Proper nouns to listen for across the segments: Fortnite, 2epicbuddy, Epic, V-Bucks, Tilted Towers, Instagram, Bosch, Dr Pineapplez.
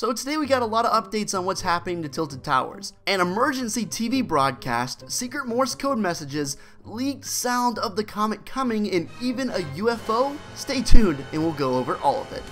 So today we got a lot of updates on what's happening to Tilted Towers. An emergency TV broadcast, secret Morse code messages, leaked sound of the comet coming, and even a UFO? Stay tuned and we'll go over all of it.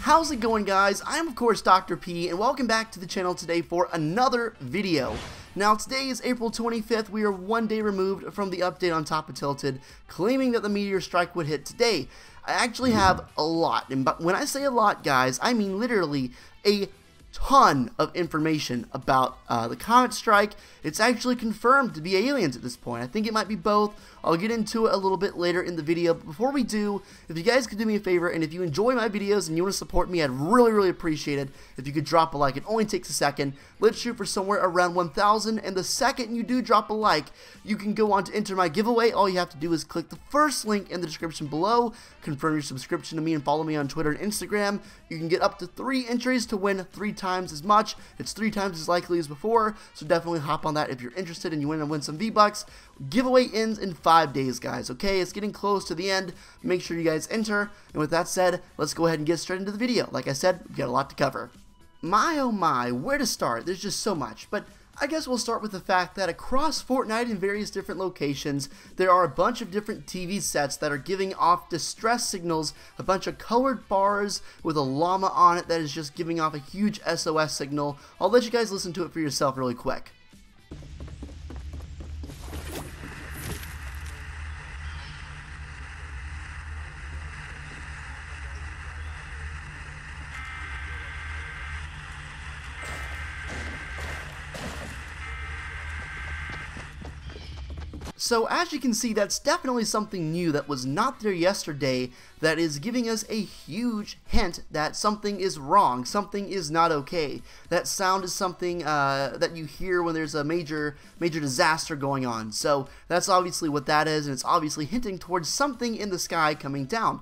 How's it going, guys? I'm of course Dr. P, and welcome back to the channel today for another video. Now today is April 25th, we are one day removed from the update on top of Tilted, claiming that the meteor strike would hit today. I actually have a lot, and when I say a lot, guys, I mean literally a ton of information about the comet strike. It's actually confirmed to be aliens at this point. I think it might be both. I'll get into it a little bit later in the video, but before we do, if you guys could do me a favor, and if you enjoy my videos and you want to support me, I'd really appreciate it if you could drop a like. It only takes a second. Let's shoot for somewhere around 1,000, and the second you do drop a like, you can go on to enter my giveaway. All you have to do is click the first link in the description below, confirm your subscription to me, and follow me on Twitter and Instagram. You can get up to 3 entries to win 3 times as much. It's 3 times as likely as before, so definitely hop on that if you're interested and you want to win some V-Bucks. Giveaway ends in 5 days, guys, okay? It's getting close to the end. Make sure you guys enter, and with that said, let's go ahead and get straight into the video. Like I said, we've got a lot to cover. My oh my, where to start? There's just so much, but I guess we'll start with the fact that across Fortnite in various different locations, there are a bunch of different TV sets that are giving off distress signals, a bunch of colored bars with a llama on it that is just giving off a huge SOS signal. I'll let you guys listen to it for yourself really quick. So as you can see, that's definitely something new that was not there yesterday that is giving us a huge hint that something is wrong, something is not okay. That sound is something that you hear when there's a major disaster going on. So that's obviously what that is, and it's obviously hinting towards something in the sky coming down.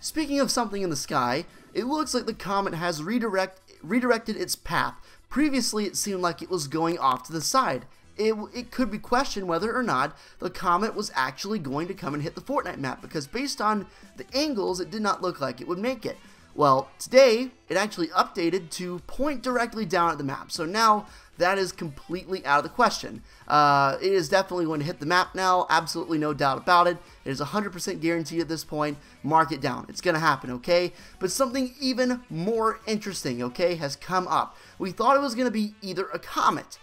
Speaking of something in the sky, it looks like the comet has redirected its path. Previously, it seemed like it was going off to the side. It could be questioned whether or not the comet was actually going to come and hit the Fortnite map, because based on the angles, it did not look like it would make it. Well, today, it actually updated to point directly down at the map, so now that is completely out of the question. It is definitely going to hit the map now, absolutely no doubt about it. It is 100% guaranteed at this point. Mark it down. It's going to happen, okay? But something even more interesting, okay, has come up. We thought it was going to be either a comet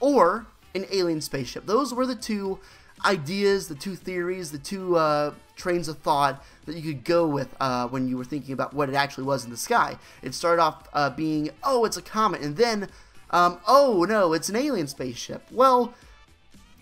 or an alien spaceship. Those were the 2 ideas, the 2 theories, the 2 trains of thought that you could go with when you were thinking about what it actually was in the sky. It started off being, oh, it's a comet, and then, oh no, it's an alien spaceship. Well,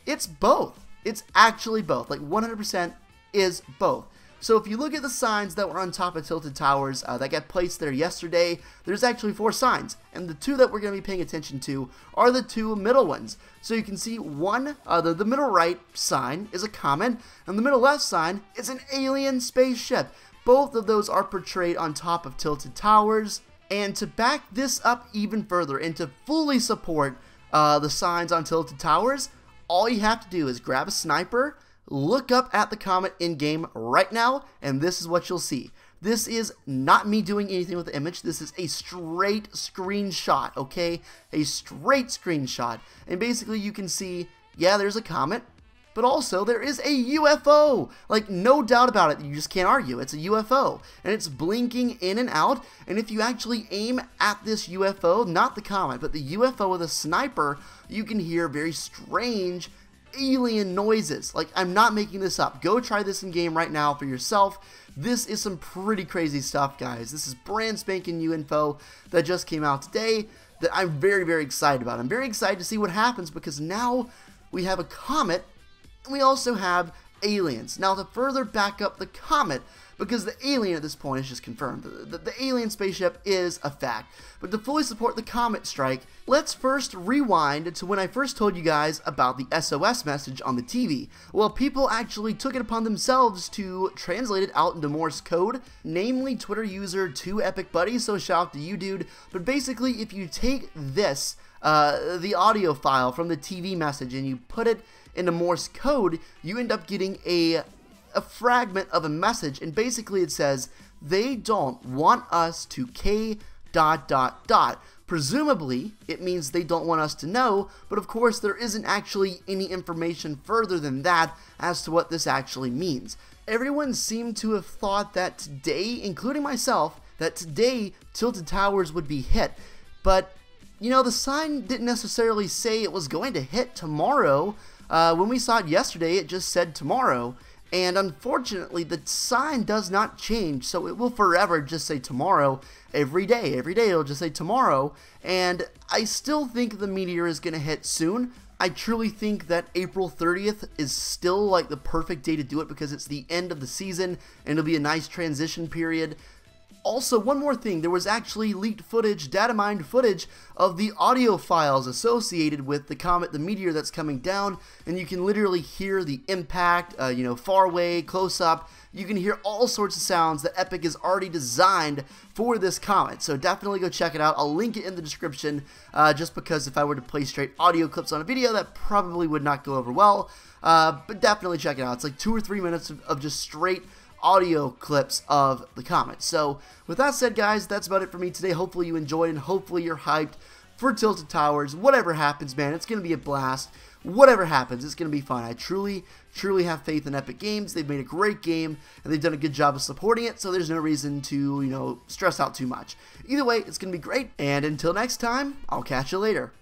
it's both. It's actually both. Like 100% is both. So if you look at the signs that were on top of Tilted Towers that got placed there yesterday, there's actually 4 signs, and the 2 that we're going to be paying attention to are the 2 middle ones. So you can see one, the middle right sign is a comet, and the middle left sign is an alien spaceship. Both of those are portrayed on top of Tilted Towers, and to back this up even further and to fully support the signs on Tilted Towers, all you have to do is grab a sniper, look up at the comet in-game right now, and this is what you'll see. This is not me doing anything with the image. This is a straight screenshot, okay? A straight screenshot. And basically you can see, yeah, there's a comet, but also there is a UFO. Like, no doubt about it. You just can't argue. It's a UFO, and it's blinking in and out, and if you actually aim at this UFO, not the comet, but the UFO with a sniper, you can hear very strange alien noises. Like, I'm not making this up. Go try this in game right now for yourself. This is some pretty crazy stuff, guys. This is brand spanking new info that just came out today that I'm very excited about. I'm very excited to see what happens, because now we have a comet and we also have aliens. Now, to further back up the comet, because the alien at this point is just confirmed. The alien spaceship is a fact. But to fully support the comet strike, let's first rewind to when I first told you guys about the SOS message on the TV. Well, people actually took it upon themselves to translate it out into Morse code, namely Twitter user 2epicbuddy, so shout out to you, dude. But basically, if you take this, the audio file from the TV message, and you put it into Morse code, you end up getting a fragment of a message, and basically it says, they don't want us to K ... Presumably, it means they don't want us to know, but of course there isn't actually any information further than that as to what this actually means. Everyone seemed to have thought that today, including myself, that today Tilted Towers would be hit, but you know, the sign didn't necessarily say it was going to hit tomorrow. When we saw it yesterday, it just said tomorrow, and unfortunately the sign does not change, so it will forever just say tomorrow. Every day it'll just say tomorrow, and I still think the meteor is gonna hit soon. I truly think that April 30th is still like the perfect day to do it because it's the end of the season and it'll be a nice transition period. Also, one more thing, there was actually leaked footage, data mined footage, of the audio files associated with the comet, the meteor that's coming down, and you can literally hear the impact, you know, far away, close up. You can hear all sorts of sounds that Epic has already designed for this comet, so definitely go check it out. I'll link it in the description, just because if I were to play straight audio clips on a video, that probably would not go over well, but definitely check it out. It's like 2 or 3 minutes of just straight audio clips of the comet. So with that said, guys, that's about it for me today. Hopefully you enjoyed and hopefully you're hyped for Tilted Towers. Whatever happens, man, it's gonna be a blast. Whatever happens, it's gonna be fun. I truly have faith in Epic Games. They've made a great game and they've done a good job of supporting it, so there's no reason to, you know, stress out too much. Either way, it's gonna be great, and until next time, I'll catch you later.